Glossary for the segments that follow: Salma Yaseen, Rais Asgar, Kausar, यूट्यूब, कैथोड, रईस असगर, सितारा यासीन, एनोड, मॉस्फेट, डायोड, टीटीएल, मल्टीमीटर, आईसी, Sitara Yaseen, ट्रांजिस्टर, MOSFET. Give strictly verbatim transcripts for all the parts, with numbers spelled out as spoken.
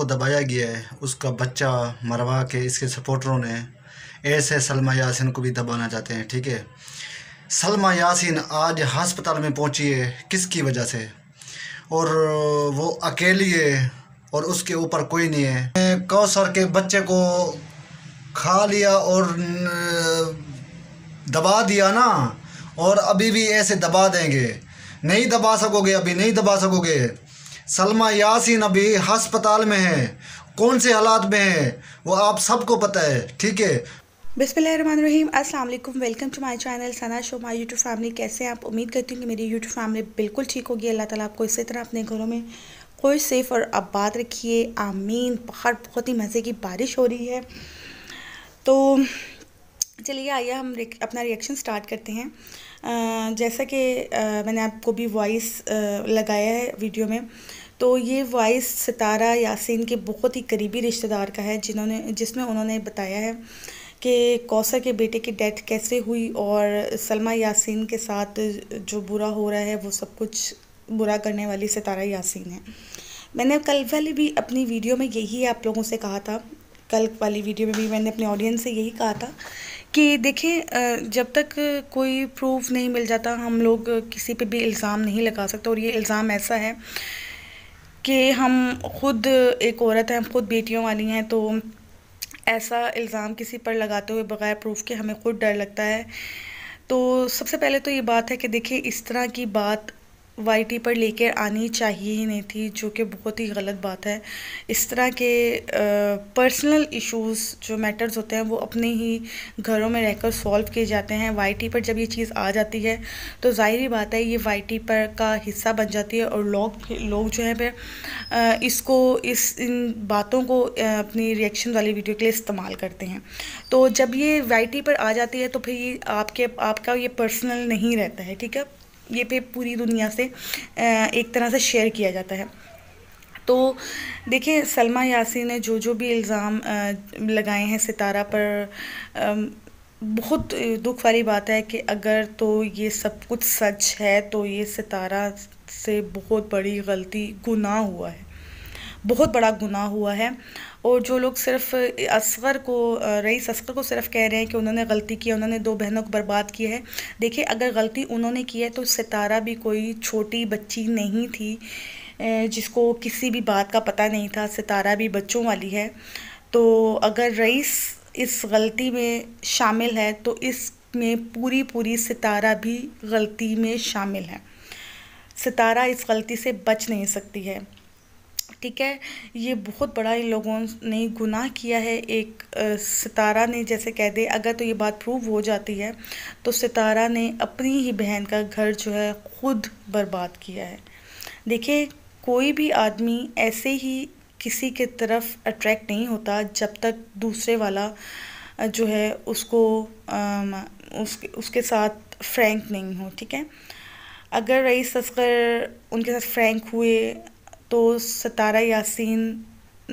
को दबाया गया है, उसका बच्चा मरवा के इसके सपोर्टरों ने ऐसे सलमा यासीन को भी दबाना चाहते हैं। ठीक है, सलमा यासीन आज हस्पताल में पहुंची है किसकी वजह से, और वो अकेली है और उसके ऊपर कोई नहीं है। कौसर के बच्चे को खा लिया और दबा दिया ना, और अभी भी ऐसे दबा देंगे, नहीं दबा सकोगे, अभी नहीं दबा सकोगे। सलमा यासीन अभी हस्पताल में है, कौन से हालात में है वो आप सबको पता है। ठीक है, बिस्मिल्लाहिर्रहमानिर्रहीम, अस्सलाम वालेकुम, welcome to my channel Sana show my यूट्यूब family. कैसे हैं आप? उम्मीद करती हूँ कि मेरी यूट्यूब फैमिली बिल्कुल ठीक होगी। अल्लाह ताला आपको इसी तरह अपने घरों में खुश सेफ और आबाद रखिए, आमीन। बाहर बहुत ही मज़े की बारिश हो रही है, तो चलिए आइए हम अपना रिएक्शन स्टार्ट करते हैं। आ, जैसा कि मैंने आपको भी वॉइस लगाया है वीडियो में, तो ये वॉइस सितारा यासीन के बहुत ही करीबी रिश्तेदार का है, जिन्होंने जिसमें उन्होंने बताया है कि कौसर के बेटे की डेथ कैसे हुई और सलमा यासीन के साथ जो बुरा हो रहा है वो सब कुछ बुरा करने वाली सितारा यासीन है। मैंने कल वाली भी अपनी वीडियो में यही आप लोगों से कहा था, कल वाली वीडियो में भी मैंने अपने ऑडियंस से यही कहा था कि देखें, जब तक कोई प्रूफ नहीं मिल जाता हम लोग किसी पे भी इल्ज़ाम नहीं लगा सकते। और ये इल्ज़ाम ऐसा है कि हम खुद एक औरत हैं, हम खुद बेटियों वाली हैं, तो ऐसा इल्ज़ाम किसी पर लगाते हुए बग़ैर प्रूफ के हमें खुद डर लगता है। तो सबसे पहले तो ये बात है कि देखिए, इस तरह की बात वाई टी पर लेकर आनी चाहिए ही नहीं थी, जो कि बहुत ही गलत बात है। इस तरह के पर्सनल इश्यूज़ जो मैटर्स होते हैं वो अपने ही घरों में रहकर सॉल्व किए जाते हैं। वाई टी पर जब ये चीज़ आ जाती है तो जाहिर बात है ये वाई टी पर का हिस्सा बन जाती है, और लोग लोग जो है फिर इसको इस इन बातों को अपनी रिएक्शन वाली वीडियो के लिए इस्तेमाल करते हैं। तो जब ये वाई टी पर आ जाती है तो फिर ये आपके आपका ये पर्सनल नहीं रहता है, ठीक है, ये पे पूरी दुनिया से एक तरह से शेयर किया जाता है। तो देखिए, सलमा यासीन ने जो जो भी इल्ज़ाम लगाए हैं सितारा पर, बहुत दुख वाली बात है कि अगर तो ये सब कुछ सच है तो ये सितारा से बहुत बड़ी गलती गुनाह हुआ है, बहुत बड़ा गुनाह हुआ है। और जो लोग सिर्फ असगर को, रईस असगर को सिर्फ कह रहे हैं कि उन्होंने गलती की, उन्होंने दो बहनों को बर्बाद किया है, देखिए अगर गलती उन्होंने की है तो सितारा भी कोई छोटी बच्ची नहीं थी जिसको किसी भी बात का पता नहीं था। सितारा भी बच्चों वाली है, तो अगर रईस इस गलती में शामिल है तो इसमें पूरी पूरी सितारा भी गलती में शामिल है। सितारा इस गलती से बच नहीं सकती है, ठीक है। ये बहुत बड़ा इन लोगों ने गुनाह किया है। एक आ, सितारा ने जैसे कह दे, अगर तो ये बात प्रूव हो जाती है तो सितारा ने अपनी ही बहन का घर जो है ख़ुद बर्बाद किया है। देखिए, कोई भी आदमी ऐसे ही किसी के तरफ अट्रैक्ट नहीं होता जब तक दूसरे वाला जो है उसको आ, उसके उसके साथ फ्रैंक नहीं हो, ठीक है। अगर रईस असगर उनके साथ फ्रैंक हुए तो सितारा यासीन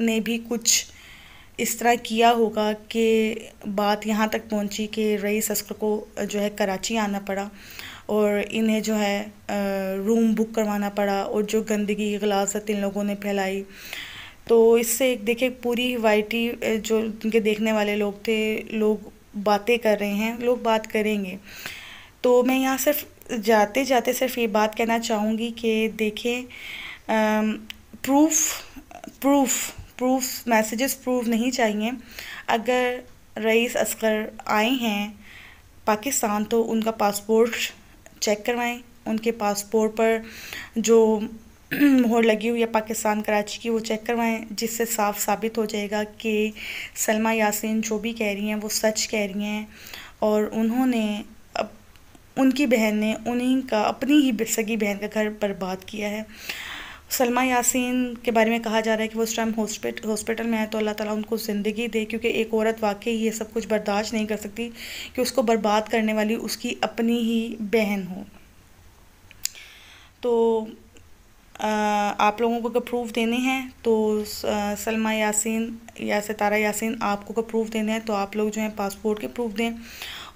ने भी कुछ इस तरह किया होगा कि बात यहाँ तक पहुँची कि रईस असगर को जो है कराची आना पड़ा और इन्हें जो है रूम बुक करवाना पड़ा, और जो गंदगी गलाज़त इन लोगों ने फैलाई, तो इससे देखिए पूरी वाइटी जो उनके देखने वाले लोग थे, लोग बातें कर रहे हैं, लोग बात करेंगे। तो मैं यहाँ सिर्फ जाते जाते सिर्फ ये बात कहना चाहूँगी कि देखें, proof proof proof messages proof नहीं चाहिए। अगर रईस असगर आए हैं पाकिस्तान तो उनका पासपोर्ट चेक करवाएं, उनके पासपोर्ट पर जो मोहर लगी हुई है पाकिस्तान कराची की वो चेक करवाएं, जिससे साफ साबित हो जाएगा कि सलमा यासीन जो भी कह रही हैं वो सच कह रही हैं, और उन्होंने उनकी बहन ने उन्हीं का अपनी ही सगी बहन का घर बर्बाद किया है। सलमा यासीन के बारे में कहा जा रहा है कि वो उस टाइम हॉस्पिट हॉस्पिटल में है, तो अल्लाह ताला उनको ज़िंदगी दे, क्योंकि एक औरत वाकई ये सब कुछ बर्दाश्त नहीं कर सकती कि उसको बर्बाद करने वाली उसकी अपनी ही बहन हो। तो आ, आप लोगों को प्रूफ देने हैं तो आ, सलमा यासीन या सितारा यासीन आपको का प्रूफ देने हैं तो आप लोग जो हैं पासपोर्ट के प्रूफ दें।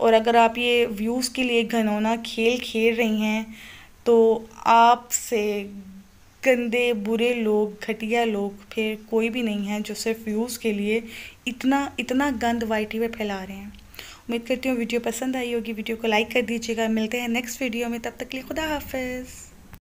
और अगर आप ये व्यूज़ के लिए घिनौना खेल खेल रही हैं तो आपसे गंदे बुरे लोग, घटिया लोग फिर कोई भी नहीं है जो सिर्फ व्यूज़ के लिए इतना इतना गंद वाई टी पे फैला रहे हैं। उम्मीद करती हूँ वीडियो पसंद आई होगी। वीडियो को लाइक कर दीजिएगा। मिलते हैं नेक्स्ट वीडियो में, तब तक के लिए खुदा हाफिज़।